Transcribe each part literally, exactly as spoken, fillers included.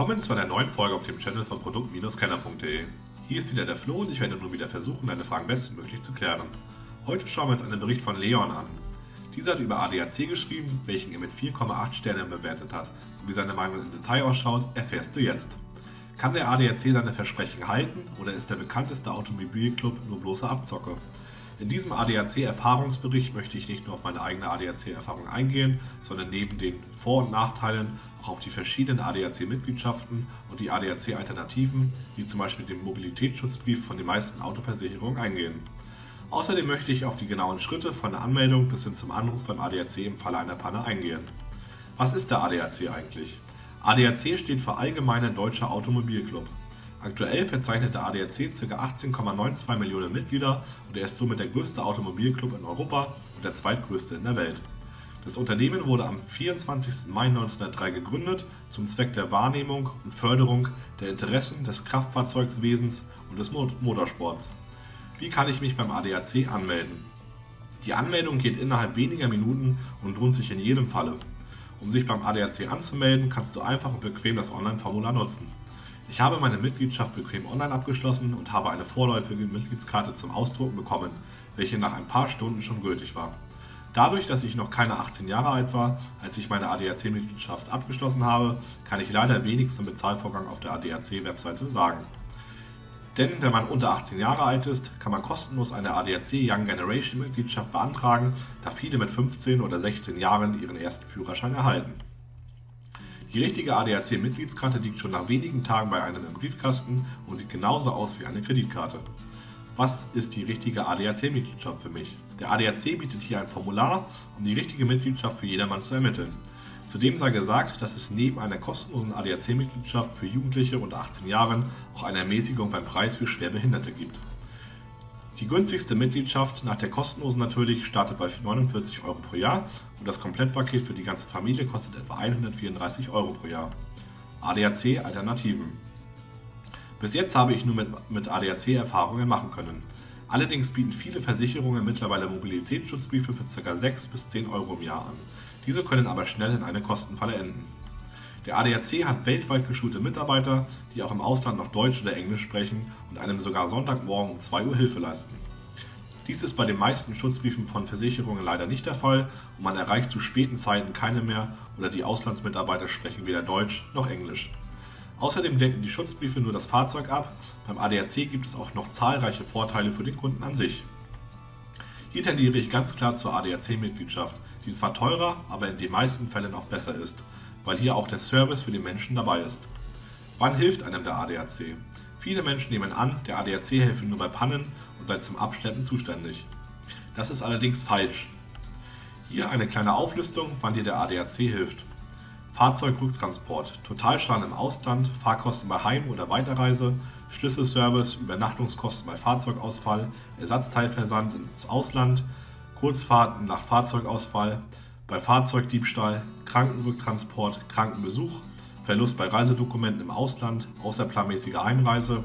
Willkommen zu einer neuen Folge auf dem Channel von produkt Bindestrich kenner punkt de. Hier ist wieder der Flo und ich werde nun wieder versuchen, deine Fragen bestmöglich zu klären. Heute schauen wir uns einen Bericht von Leon an. Dieser hat über A D A C geschrieben, welchen er mit vier Komma acht Sternen bewertet hat. Und wie seine Meinung im Detail ausschaut, erfährst du jetzt. Kann der A D A C seine Versprechen halten oder ist der bekannteste Automobilclub nur bloße Abzocke? In diesem A D A C-Erfahrungsbericht möchte ich nicht nur auf meine eigene A D A C-Erfahrung eingehen, sondern neben den Vor- und Nachteilen auch auf die verschiedenen A D A C-Mitgliedschaften und die A D A C-Alternativen, wie zum Beispiel den Mobilitätsschutzbrief von den meisten Autoversicherungen eingehen. Außerdem möchte ich auf die genauen Schritte von der Anmeldung bis hin zum Anruf beim A D A C im Falle einer Panne eingehen. Was ist der A D A C eigentlich? A D A C steht für Allgemeiner Deutscher Automobilclub. Aktuell verzeichnet der A D A C ca. achtzehn Komma zweiundneunzig Millionen Mitglieder und er ist somit der größte Automobilclub in Europa und der zweitgrößte in der Welt. Das Unternehmen wurde am vierundzwanzigsten Mai neunzehnhundertdrei gegründet zum Zweck der Wahrnehmung und Förderung der Interessen des Kraftfahrzeugswesens und des Motorsports. Wie kann ich mich beim A D A C anmelden? Die Anmeldung geht innerhalb weniger Minuten und lohnt sich in jedem Falle. Um sich beim A D A C anzumelden, kannst du einfach und bequem das Online-Formular nutzen. Ich habe meine Mitgliedschaft bequem online abgeschlossen und habe eine vorläufige Mitgliedskarte zum Ausdrucken bekommen, welche nach ein paar Stunden schon gültig war. Dadurch, dass ich noch keine achtzehn Jahre alt war, als ich meine A D A C-Mitgliedschaft abgeschlossen habe, kann ich leider wenig zum Bezahlvorgang auf der A D A C-Webseite sagen. Denn wenn man unter achtzehn Jahre alt ist, kann man kostenlos eine A D A C Young Generation Mitgliedschaft beantragen, da viele mit fünfzehn oder sechzehn Jahren ihren ersten Führerschein erhalten. Die richtige A D A C-Mitgliedskarte liegt schon nach wenigen Tagen bei einem im Briefkasten und sieht genauso aus wie eine Kreditkarte. Was ist die richtige A D A C-Mitgliedschaft für mich? Der A D A C bietet hier ein Formular, um die richtige Mitgliedschaft für jedermann zu ermitteln. Zudem sei gesagt, dass es neben einer kostenlosen A D A C-Mitgliedschaft für Jugendliche unter achtzehn Jahren auch eine Ermäßigung beim Preis für Schwerbehinderte gibt. Die günstigste Mitgliedschaft, nach der kostenlosen natürlich, startet bei neunundvierzig Euro pro Jahr und das Komplettpaket für die ganze Familie kostet etwa hundertvierunddreißig Euro pro Jahr. A D A C-Alternativen. Bis jetzt habe ich nur mit, mit A D A C Erfahrungen machen können. Allerdings bieten viele Versicherungen mittlerweile Mobilitätsschutzbriefe für ca. sechs bis zehn Euro im Jahr an. Diese können aber schnell in eine Kostenfalle enden. Der A D A C hat weltweit geschulte Mitarbeiter, die auch im Ausland noch Deutsch oder Englisch sprechen und einem sogar Sonntagmorgen um zwei Uhr Hilfe leisten. Dies ist bei den meisten Schutzbriefen von Versicherungen leider nicht der Fall und man erreicht zu späten Zeiten keine mehr oder die Auslandsmitarbeiter sprechen weder Deutsch noch Englisch. Außerdem decken die Schutzbriefe nur das Fahrzeug ab, beim A D A C gibt es auch noch zahlreiche Vorteile für den Kunden an sich. Hier tendiere ich ganz klar zur A D A C-Mitgliedschaft, die zwar teurer, aber in den meisten Fällen auch besser ist, weil hier auch der Service für den Menschen dabei ist. Wann hilft einem der A D A C? Viele Menschen nehmen an, der A D A C helfe nur bei Pannen und sei zum Abschleppen zuständig. Das ist allerdings falsch. Hier eine kleine Auflistung, wann dir der A D A C hilft. Fahrzeugrücktransport, Totalschaden im Ausland, Fahrkosten bei Heim- oder Weiterreise, Schlüsselservice, Übernachtungskosten bei Fahrzeugausfall, Ersatzteilversand ins Ausland, Kurzfahrten nach Fahrzeugausfall, bei Fahrzeugdiebstahl, Krankenrücktransport, Krankenbesuch, Verlust bei Reisedokumenten im Ausland, außerplanmäßige Heimreise,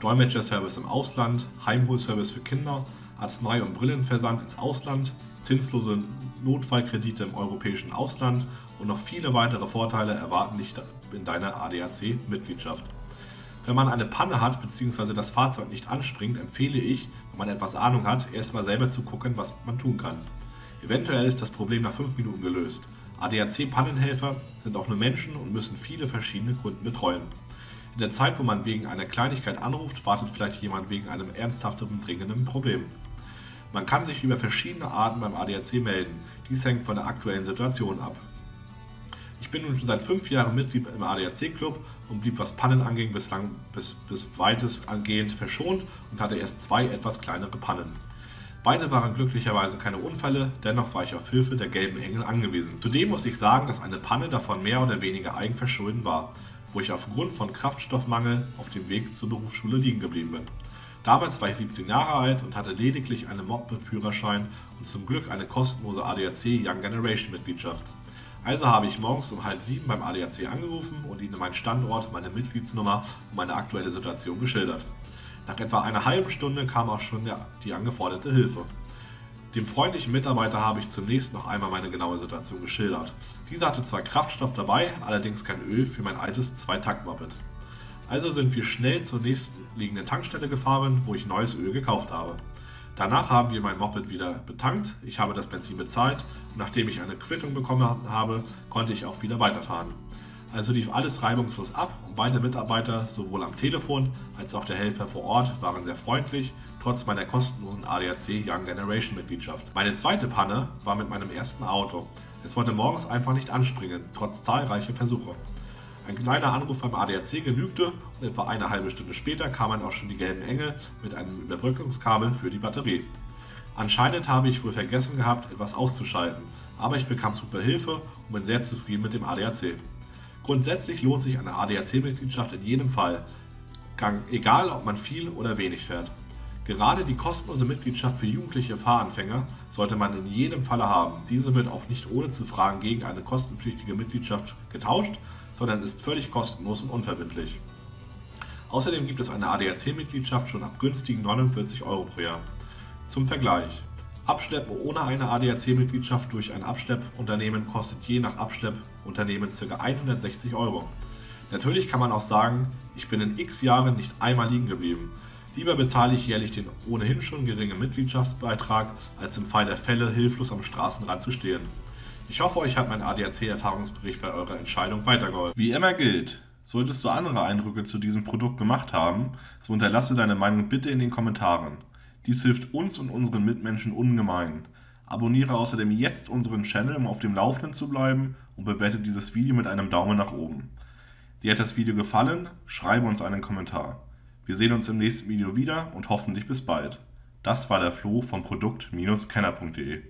Dolmetscherservice im Ausland, Heimholservice für Kinder, Arznei- und Brillenversand ins Ausland, zinslose Notfallkredite im europäischen Ausland und noch viele weitere Vorteile erwarten dich in deiner A D A C-Mitgliedschaft. Wenn man eine Panne hat bzw. das Fahrzeug nicht anspringt, empfehle ich, wenn man etwas Ahnung hat, erstmal selber zu gucken, was man tun kann. Eventuell ist das Problem nach fünf Minuten gelöst. A D A C-Pannenhelfer sind auch nur Menschen und müssen viele verschiedene Kunden betreuen. In der Zeit, wo man wegen einer Kleinigkeit anruft, wartet vielleicht jemand wegen einem ernsthaften, dringenden Problem. Man kann sich über verschiedene Arten beim A D A C melden. Dies hängt von der aktuellen Situation ab. Ich bin nun schon seit fünf Jahren Mitglied im A D A C-Club und blieb, was Pannen anging, bislang bis, bis weitestgehend verschont und hatte erst zwei etwas kleinere Pannen. Beide waren glücklicherweise keine Unfälle, dennoch war ich auf Hilfe der gelben Engel angewiesen. Zudem muss ich sagen, dass eine Panne davon mehr oder weniger eigenverschulden war, wo ich aufgrund von Kraftstoffmangel auf dem Weg zur Berufsschule liegen geblieben bin. Damals war ich siebzehn Jahre alt und hatte lediglich einen Mob mit Führerschein und zum Glück eine kostenlose A D A C Young Generation Mitgliedschaft. Also habe ich morgens um halb sieben beim A D A C angerufen und ihnen meinen Standort, meine Mitgliedsnummer und meine aktuelle Situation geschildert. Nach etwa einer halben Stunde kam auch schon die angeforderte Hilfe. Dem freundlichen Mitarbeiter habe ich zunächst noch einmal meine genaue Situation geschildert. Dieser hatte zwar Kraftstoff dabei, allerdings kein Öl für mein altes Zweitakt-Moped. Also sind wir schnell zur nächstliegenden Tankstelle gefahren, wo ich neues Öl gekauft habe. Danach haben wir mein Moped wieder betankt, ich habe das Benzin bezahlt und nachdem ich eine Quittung bekommen habe, konnte ich auch wieder weiterfahren. Also lief alles reibungslos ab und beide Mitarbeiter, sowohl am Telefon als auch der Helfer vor Ort, waren sehr freundlich, trotz meiner kostenlosen A D A C Young Generation Mitgliedschaft. Meine zweite Panne war mit meinem ersten Auto. Es wollte morgens einfach nicht anspringen, trotz zahlreicher Versuche. Ein kleiner Anruf beim A D A C genügte und etwa eine halbe Stunde später kamen auch schon die gelben Engel mit einem Überbrückungskabel für die Batterie. Anscheinend habe ich wohl vergessen gehabt, etwas auszuschalten, aber ich bekam super Hilfe und bin sehr zufrieden mit dem A D A C. Grundsätzlich lohnt sich eine A D A C-Mitgliedschaft in jedem Fall, egal ob man viel oder wenig fährt. Gerade die kostenlose Mitgliedschaft für jugendliche Fahranfänger sollte man in jedem Falle haben. Diese wird auch nicht ohne zu fragen gegen eine kostenpflichtige Mitgliedschaft getauscht, sondern ist völlig kostenlos und unverbindlich. Außerdem gibt es eine A D A C-Mitgliedschaft schon ab günstigen neunundvierzig Euro pro Jahr. Zum Vergleich: Abschleppen ohne eine A D A C-Mitgliedschaft durch ein Abschleppunternehmen kostet je nach Abschleppunternehmen ca. hundertsechzig Euro. Natürlich kann man auch sagen, ich bin in x Jahren nicht einmal liegen geblieben. Lieber bezahle ich jährlich den ohnehin schon geringen Mitgliedschaftsbeitrag, als im Fall der Fälle hilflos am Straßenrand zu stehen. Ich hoffe, euch hat mein A D A C-Erfahrungsbericht bei eurer Entscheidung weitergeholfen. Wie immer gilt: Solltest du andere Eindrücke zu diesem Produkt gemacht haben, so hinterlasse deine Meinung bitte in den Kommentaren. Dies hilft uns und unseren Mitmenschen ungemein. Abonniere außerdem jetzt unseren Channel, um auf dem Laufenden zu bleiben, und bewerte dieses Video mit einem Daumen nach oben. Dir hat das Video gefallen? Schreibe uns einen Kommentar. Wir sehen uns im nächsten Video wieder und hoffentlich bis bald. Das war der Flo von produkt Kenner punkt de.